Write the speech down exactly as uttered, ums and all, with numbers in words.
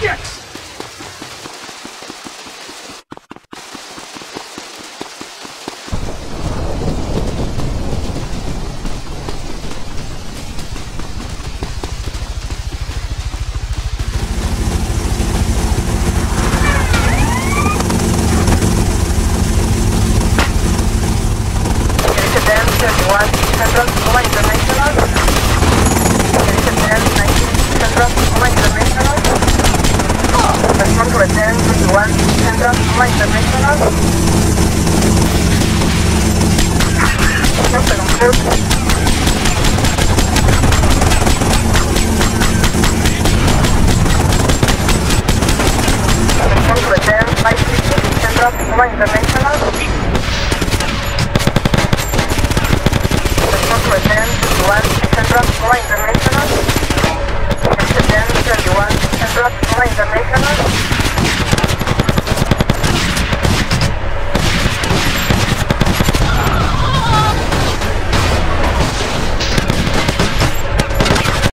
Yes! Right,